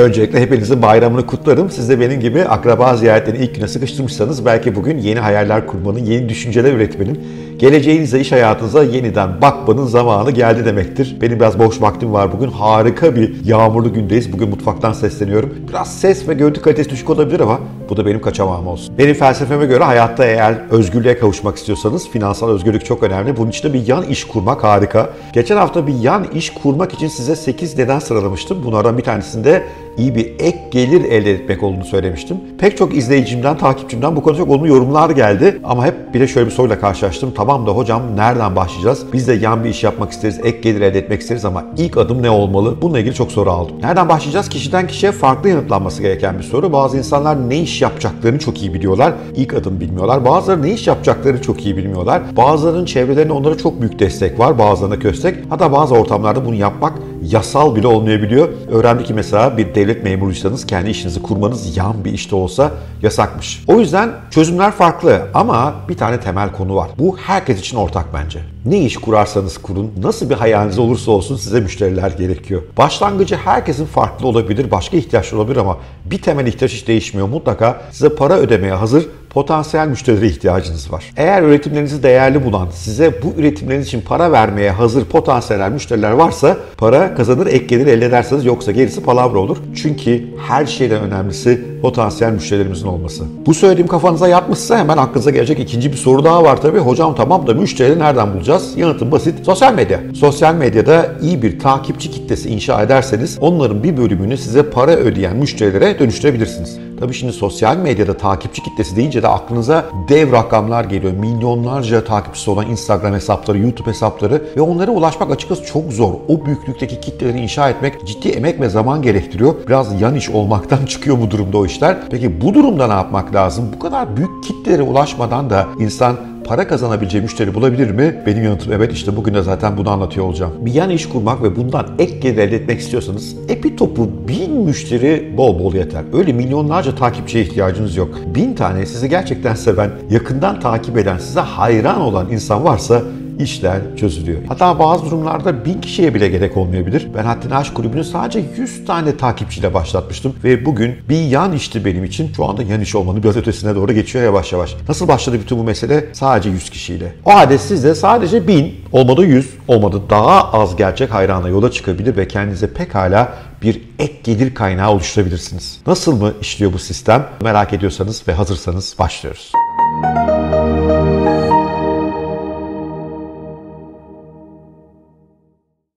Öncelikle hepinizin bayramını kutlarım. Siz de benim gibi akraba ziyaretlerini ilk güne sıkıştırmışsanız belki bugün yeni hayaller kurmanın, yeni düşünceler üretmenin, geleceğinize, iş hayatınıza yeniden bakmanın zamanı geldi demektir. Benim biraz boş vaktim var bugün. Harika bir yağmurlu gündeyiz. Bugün mutfaktan sesleniyorum. Biraz ses ve görüntü kalitesi düşük olabilir ama bu da benim kaçamağım olsun. Benim felsefeme göre hayatta eğer özgürlüğe kavuşmak istiyorsanız finansal özgürlük çok önemli. Bunun için de bir yan iş kurmak harika. Geçen hafta bir yan iş kurmak için size 8 neden sıralamıştım. Bunlardan bir tanesinde iyi bir ek gelir elde etmek olduğunu söylemiştim. Pek çok izleyicimden, takipçimden bu konuda çok olumlu yorumlar geldi. Ama hep bir de şöyle bir soruyla karşılaştım. Tamam da hocam nereden başlayacağız? Biz de yan bir iş yapmak isteriz, ek gelir elde etmek isteriz ama ilk adım ne olmalı? Bununla ilgili çok soru aldım. Nereden başlayacağız? Kişiden kişiye farklı yanıtlanması gereken bir soru. Bazı insanlar ne iş yapacaklarını çok iyi biliyorlar. İlk adım bilmiyorlar. Bazıları ne iş yapacaklarını çok iyi bilmiyorlar. Bazılarının çevrelerinde onlara çok büyük destek var. Bazılarına köstek. Hatta bazı ortamlarda bunu yapmak yasal bile olmayabiliyor. Öğrendik ki mesela bir devlet memuruysanız kendi işinizi kurmanız yan bir işte olsa yasakmış. O yüzden çözümler farklı ama bir tane temel konu var. Bu herkes için ortak bence. Ne iş kurarsanız kurun, nasıl bir hayaliniz olursa olsun size müşteriler gerekiyor. Başlangıcı herkesin farklı olabilir, başka ihtiyaçları olabilir ama bir temel ihtiyaç hiç değişmiyor. Mutlaka size para ödemeye hazır potansiyel müşterilere ihtiyacınız var. Eğer üretimlerinizi değerli bulan, size bu üretimleriniz için para vermeye hazır potansiyel müşteriler varsa para kazanır, ek gelir elde ederseniz, yoksa gerisi palavra olur. Çünkü her şeyden önemlisi potansiyel müşterilerimizin olması. Bu söylediğim kafanıza yatmışsa hemen aklınıza gelecek ikinci bir soru daha var tabii. Hocam tamam da müşterileri nereden bulacağız? Yanıtım basit. Sosyal medya. Sosyal medyada iyi bir takipçi kitlesi inşa ederseniz onların bir bölümünü size para ödeyen müşterilere dönüştürebilirsiniz. Tabii şimdi sosyal medyada takipçi kitlesi deyince de aklınıza dev rakamlar geliyor. Milyonlarca takipçisi olan Instagram hesapları, YouTube hesapları ve onlara ulaşmak açıkçası çok zor. O büyüklükteki kitleleri inşa etmek ciddi emek ve zaman gerektiriyor. Biraz yan iş olmaktan çıkıyor bu durumda o işler. Peki bu durumda ne yapmak lazım? Bu kadar büyük kitlelere ulaşmadan da insan para kazanabileceği müşteri bulabilir mi? Benim yanıtım evet, işte bugün de zaten bunu anlatıyor olacağım. Bir yan iş kurmak ve bundan ek gelir elde etmek istiyorsanız epi topu 1000 müşteri bol bol yeter. Öyle milyonlarca takipçiye ihtiyacınız yok. 1000 tane sizi gerçekten seven, yakından takip eden, size hayran olan insan varsa işler çözülüyor. Hatta bazı durumlarda 1000 kişiye bile gerek olmayabilir. Ben Haddini Aş Kulübü'nü sadece 100 tane takipçiyle başlatmıştım ve bugün bir yan işti benim için. Şu anda yan iş olmanın biraz ötesine doğru geçiyor yavaş yavaş. Nasıl başladı bütün bu mesele? Sadece 100 kişiyle. O halde siz de sadece 1000, olmadı 100, olmadı daha az gerçek hayrana yola çıkabilir ve kendinize pekala bir ek gelir kaynağı oluşturabilirsiniz. Nasıl mı işliyor bu sistem? Merak ediyorsanız ve hazırsanız başlıyoruz.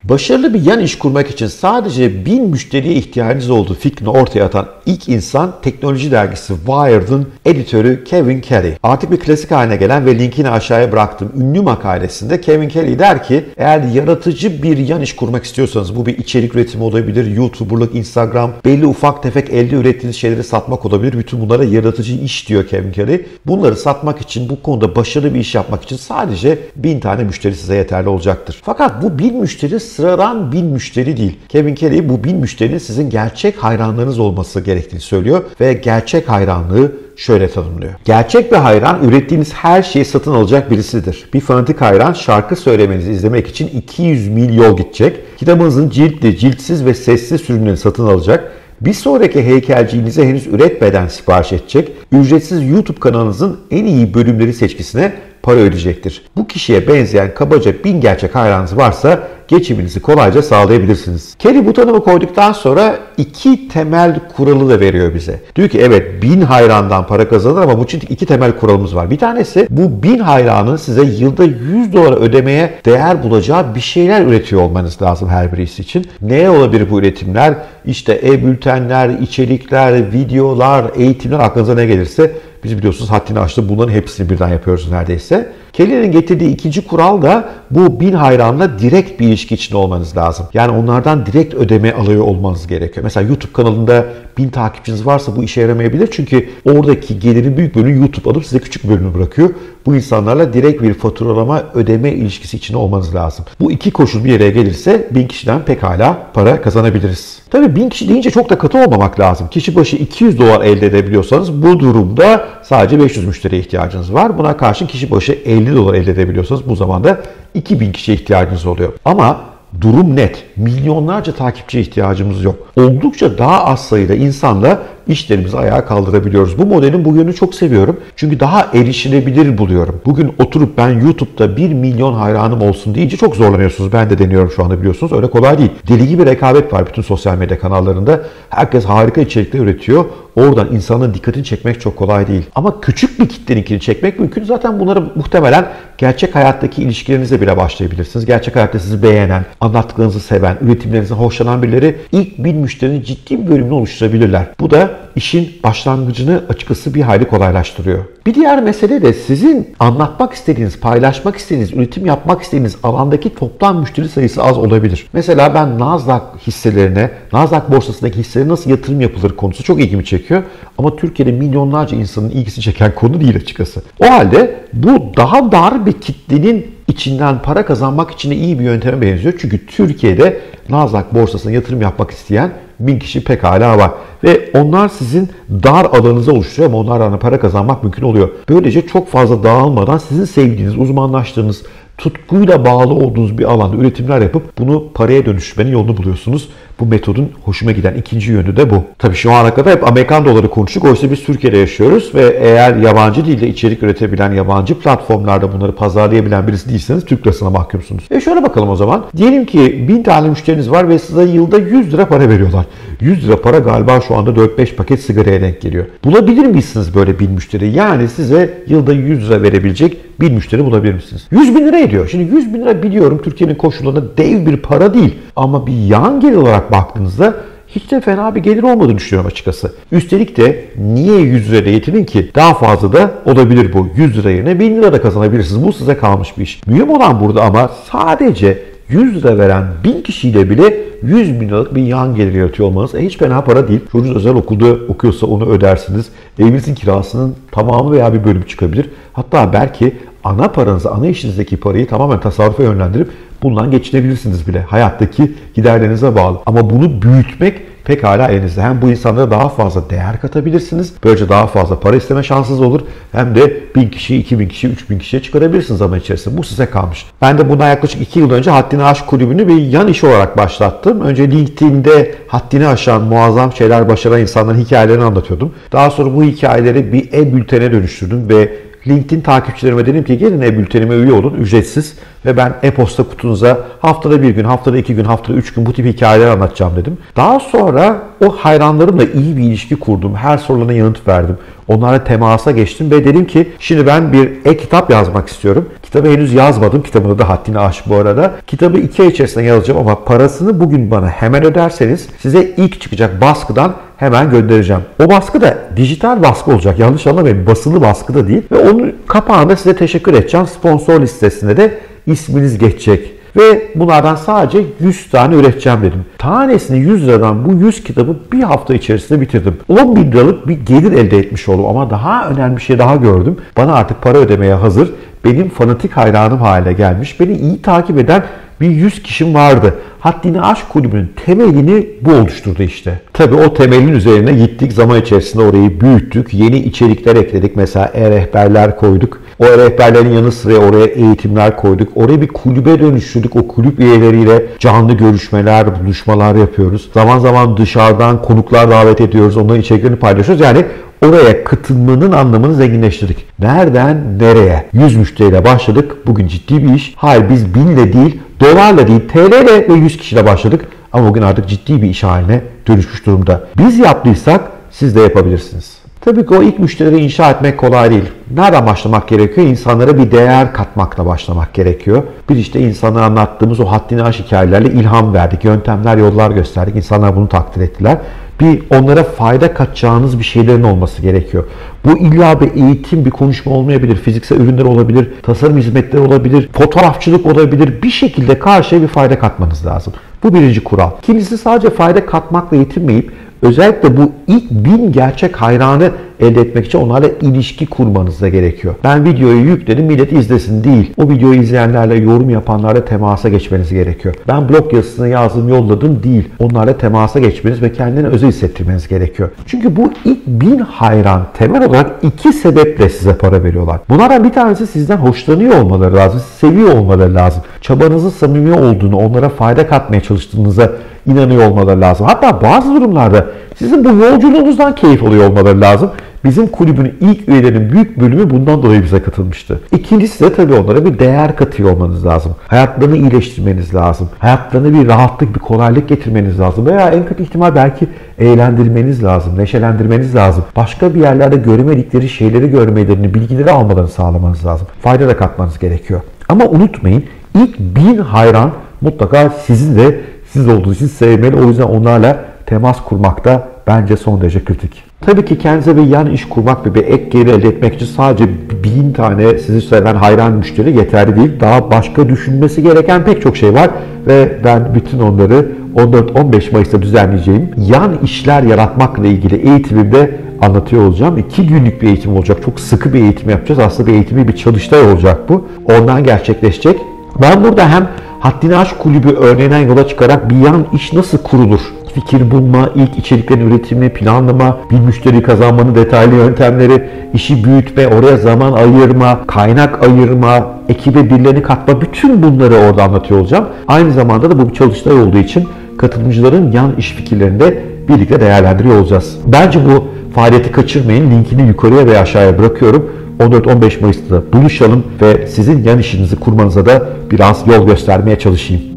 Başarılı bir yan iş kurmak için sadece 1000 müşteriye ihtiyacınız olduğu fikrini ortaya atan ilk insan teknoloji dergisi Wired'ın editörü Kevin Kelly. Artık bir klasik haline gelen ve linkini aşağıya bıraktığım ünlü makalesinde Kevin Kelly der ki eğer yaratıcı bir yan iş kurmak istiyorsanız bu bir içerik üretimi olabilir, YouTuber'lık, Instagram, belli ufak tefek elde ürettiğiniz şeyleri satmak olabilir. Bütün bunlara yaratıcı iş diyor Kevin Kelly. Bunları satmak için, bu konuda başarılı bir iş yapmak için sadece 1000 tane müşteri size yeterli olacaktır. Fakat bu 1000 müşteri sıradan 1000 müşteri değil. Kevin Kelly bu 1000 müşterinin sizin gerçek hayranlarınız olması gerektiğini söylüyor ve gerçek hayranlığı şöyle tanımlıyor. Gerçek bir hayran ürettiğiniz her şeyi satın alacak birisidir. Bir fanatik hayran şarkı söylemenizi izlemek için 200 mil yol gidecek. Kitabınızın ciltli, ciltsiz ve sessiz sürümlerini satın alacak. Bir sonraki heykelciğinize henüz üretmeden sipariş edecek. Ücretsiz YouTube kanalınızın en iyi bölümleri seçkisine para ödeyecektir. Bu kişiye benzeyen kabaca 1000 gerçek hayranınız varsa geçiminizi kolayca sağlayabilirsiniz. Kelly bu tanımı koyduktan sonra iki temel kuralı da veriyor bize. Diyor ki evet 1000 hayrandan para kazanır ama bu için iki temel kuralımız var. Bir tanesi bu 1000 hayranın size yılda $100 ödemeye değer bulacağı bir şeyler üretiyor olmanız lazım her birisi için. Ne olabilir bu üretimler? İşte e-bültenler, içerikler, videolar, eğitimler, aklınıza ne gelirse. Biz biliyorsunuz haddini aştı. Bunların hepsini birden yapıyoruz neredeyse. Kelly'nin getirdiği ikinci kural da bu 1000 hayranla direkt bir ilişki içinde olmanız lazım. Yani onlardan direkt ödeme alıyor olmanız gerekiyor. Mesela YouTube kanalında 1000 takipçiniz varsa bu işe yaramayabilir. Çünkü oradaki gelirin büyük bölümü YouTube alıp size küçük bölümü bırakıyor. Bu insanlarla direkt bir faturalama ödeme ilişkisi içinde olmanız lazım. Bu iki koşul bir araya gelirse 1000 kişiden pekala para kazanabiliriz. Tabii 1000 kişi deyince çok da katı olmamak lazım. Kişi başı $200 elde edebiliyorsanız bu durumda sadece 500 müşteriye ihtiyacınız var. Buna karşın kişi başı $50 elde edebiliyorsanız bu zamanda 2000 kişiye ihtiyacınız oluyor. Ama durum net. Milyonlarca takipçiye ihtiyacımız yok. Oldukça daha az sayıda insanla işlerimizi ayağa kaldırabiliyoruz. Bu modelin bu yönünü çok seviyorum. Çünkü daha erişilebilir buluyorum. Bugün oturup ben YouTube'da 1 milyon hayranım olsun deyince çok zorlanıyorsunuz. Ben de deniyorum şu anda, biliyorsunuz. Öyle kolay değil. Deli gibi rekabet var bütün sosyal medya kanallarında. Herkes harika içerikler üretiyor. Oradan insanın dikkatini çekmek çok kolay değil. Ama küçük bir kitleninkini çekmek mümkün. Zaten bunları muhtemelen gerçek hayattaki ilişkilerinize bile başlayabilirsiniz. Gerçek hayatta sizi beğenen, anlattıklarınızı seven, üretimlerinizden hoşlanan birileri ilk 1000 müşterinin ciddi bir bölümünü oluşturabilirler. Bu da işin başlangıcını açıkçası bir hayli kolaylaştırıyor. Bir diğer mesele de sizin anlatmak istediğiniz, paylaşmak istediğiniz, üretim yapmak istediğiniz alandaki toplam müşteri sayısı az olabilir. Mesela ben Nasdaq borsasındaki hisselere nasıl yatırım yapılır konusu çok ilgimi çekiyor. Ama Türkiye'de milyonlarca insanın ilgisi çeken konu değil açıkçası. O halde bu daha dar bir kitlenin içinden para kazanmak için de iyi bir yönteme benziyor. Çünkü Türkiye'de Nasdaq borsasına yatırım yapmak isteyen 1000 kişi pekala var. Ve onlar sizin dar alanınızı oluşturuyor ama onlardan para kazanmak mümkün oluyor. Böylece çok fazla dağılmadan sizin sevdiğiniz, uzmanlaştığınız, tutkuyla bağlı olduğunuz bir alanda üretimler yapıp bunu paraya dönüştürmenin yolunu buluyorsunuz. Bu metodun hoşuma giden ikinci yönü de bu. Tabii şu ana kadar hep Amerikan doları konuştuk. Oysa biz Türkiye'de yaşıyoruz ve eğer yabancı dilde içerik üretebilen, yabancı platformlarda bunları pazarlayabilen birisi değilseniz Türk lirasına mahkumsunuz. Şöyle bakalım o zaman. Diyelim ki 1000 tane müşteriniz var ve size yılda 100 lira para veriyorlar. 100 lira para galiba şu anda 4-5 paket sigaraya denk geliyor. Bulabilir misiniz böyle 1000 müşteri? Yani size yılda 100 lira verebilecek 1000 müşteri bulabilir misiniz? 100 bin lira ediyor. Şimdi 100 bin lira biliyorum Türkiye'nin koşullarında dev bir para değil. Ama bir yan gelir olarak baktığınızda hiç de fena bir gelir olmadığını düşünüyorum açıkçası. Üstelik de niye 100 lirayla yetinin ki? Daha fazla da olabilir bu. 100 lira yerine 1000 lira da kazanabilirsiniz. Bu size kalmış bir iş. Mühim olan burada ama sadece 100 lira veren 1000 kişiyle bile 100 bin liralık bir yan gelir yaratıyor olmanız hiç fena para değil. Çocuğunuz özel okulda okuyorsa onu ödersiniz. Evinizin kirasının tamamı veya bir bölümü çıkabilir. Hatta belki ana paranızı, ana işinizdeki parayı tamamen tasarrufa yönlendirip bundan geçinebilirsiniz bile. Hayattaki giderlerinize bağlı. Ama bunu büyütmek pekala elinizde. Hem bu insanlara daha fazla değer katabilirsiniz. Böylece daha fazla para isteme şansınız olur. Hem de 1000 kişi, 2000 kişi, 3000 kişiye çıkarabilirsiniz zaman içerisinde. Bu size kalmış. Ben de bundan yaklaşık 2 yıl önce Haddini Aş Kulübü'nü bir yan iş olarak başlattım. Önce LinkedIn'de haddini aşan, muazzam şeyler başaran insanların hikayelerini anlatıyordum. Daha sonra bu hikayeleri bir e-bültene dönüştürdüm ve LinkedIn takipçilerime dedim ki gelin e-bültenime üye olun, ücretsiz ve ben e-posta kutunuza haftada bir gün, haftada 2 gün, haftada 3 gün bu tip hikayeler anlatacağım dedim. Daha sonra o hayranlarımla iyi bir ilişki kurdum, her sorularına yanıt verdim. Onlarla temasa geçtim ve dedim ki şimdi ben bir e-kitap yazmak istiyorum. Kitabı henüz yazmadım. Kitabın adı Haddini Aş bu arada. Kitabı 2 ay içerisinde yazacağım ama parasını bugün bana hemen öderseniz size ilk çıkacak baskıdan hemen göndereceğim. O baskı da dijital baskı olacak. Yanlış anlamayın. Basılı baskı da değil. Ve onun kapağında size teşekkür edeceğim. Sponsor listesinde de isminiz geçecek. Ve bunlardan sadece 100 tane üreteceğim dedim. Tanesini 100 liradan bu 100 kitabı bir hafta içerisinde bitirdim. 10 bin liralık bir gelir elde etmiş oldum. Ama daha önemli bir şey daha gördüm. Bana artık para ödemeye hazır, benim fanatik hayranım haline gelmiş, beni iyi takip eden bir 100 kişim vardı. Haddini Aş Kulübü'nün temelini bu oluşturdu işte. Tabii o temelin üzerine gittik. Zaman içerisinde orayı büyüttük. Yeni içerikler ekledik. Mesela e-rehberler koyduk. O rehberlerin yanı sıra oraya eğitimler koyduk. Oraya bir kulübe dönüştürdük. O kulüp üyeleriyle canlı görüşmeler, buluşmalar yapıyoruz. Zaman zaman dışarıdan konuklar davet ediyoruz. Onların içeriklerini paylaşıyoruz. Yani oraya katılmanın anlamını zenginleştirdik. Nereden nereye? 100 müşteriyle başladık. Bugün ciddi bir iş. Hayır biz 1000'le değil, dolarla değil, TL'le ve 100 kişiyle başladık. Ama bugün artık ciddi bir iş haline dönüşmüş durumda. Biz yaptıysak siz de yapabilirsiniz. Tabii ki o ilk müşterileri inşa etmek kolay değil. Nereden başlamak gerekiyor? İnsanlara bir değer katmakla başlamak gerekiyor. Bir işte insanlara anlattığımız o haddini aş hikayelerle ilham verdik. Yöntemler, yollar gösterdik. İnsanlar bunu takdir ettiler. Bir onlara fayda katacağınız bir şeylerin olması gerekiyor. Bu illa bir eğitim, bir konuşma olmayabilir. Fiziksel ürünler olabilir, tasarım hizmetleri olabilir, fotoğrafçılık olabilir. Bir şekilde karşıya bir fayda katmanız lazım. Bu birinci kural. İkincisi sadece fayda katmakla yetinmeyip özellikle bu ilk 1000 gerçek hayranı elde etmek için onlarla ilişki kurmanız da gerekiyor. Ben videoyu yükledim, millet izlesin değil. O videoyu izleyenlerle, yorum yapanlarla temasa geçmeniz gerekiyor. Ben blog yazısını yazdım, yolladım değil. Onlarla temasa geçmeniz ve kendini özel hissettirmeniz gerekiyor. Çünkü bu ilk 1000 hayran temel olarak 2 sebeple size para veriyorlar. Bunlardan bir tanesi sizden hoşlanıyor olmaları lazım, seviyor olmaları lazım. Çabanızın samimi olduğunu, onlara fayda katmaya çalıştığınıza inanıyor olmaları lazım. Hatta bazı durumlarda sizin bu yolculuğunuzdan keyif alıyor olmaları lazım. Bizim kulübün ilk üyelerinin büyük bölümü bundan dolayı bize katılmıştı. İkincisi de tabii onlara bir değer katıyor olmanız lazım. Hayatlarını iyileştirmeniz lazım. Hayatlarına bir rahatlık, bir kolaylık getirmeniz lazım. Veya en kötü ihtimal belki eğlendirmeniz lazım, neşelendirmeniz lazım. Başka bir yerlerde göremedikleri şeyleri görmelerini, bilgileri almalarını sağlamanız lazım. Fayda da katmanız gerekiyor. Ama unutmayın, ilk 1000 hayran mutlaka sizin de siz olduğunuz için sevmeli. O yüzden onlarla temas kurmak da bence son derece kritik. Tabii ki kendinize bir yan iş kurmak ve bir ek gelir elde etmek için sadece 1000 tane sizi seven hayran müşteri yeterli değil. Daha başka düşünmesi gereken pek çok şey var ve ben bütün onları 14-15 Mayıs'ta düzenleyeceğim yan işler yaratmakla ilgili eğitimimde anlatıyor olacağım. 2 günlük bir eğitim olacak. Çok sıkı bir eğitim yapacağız. Aslında bir eğitimi bir çalıştay olacak bu. Ondan gerçekleşecek. Ben burada hem Haddini Aş Kulübü örneğinden yola çıkarak bir yan iş nasıl kurulur? Fikir bulma, ilk içeriklerin üretimi, planlama, bir müşteri kazanmanın detaylı yöntemleri, işi büyütme, oraya zaman ayırma, kaynak ayırma, ekibe birilerini katma, bütün bunları orada anlatıyor olacağım. Aynı zamanda da bu bir çalıştay olduğu için katılımcıların yan iş fikirlerini de birlikte değerlendiriyor olacağız. Bence bu faaliyeti kaçırmayın. Linkini yukarıya veya aşağıya bırakıyorum. 14-15 Mayıs'ta buluşalım ve sizin yan işinizi kurmanıza da biraz yol göstermeye çalışayım.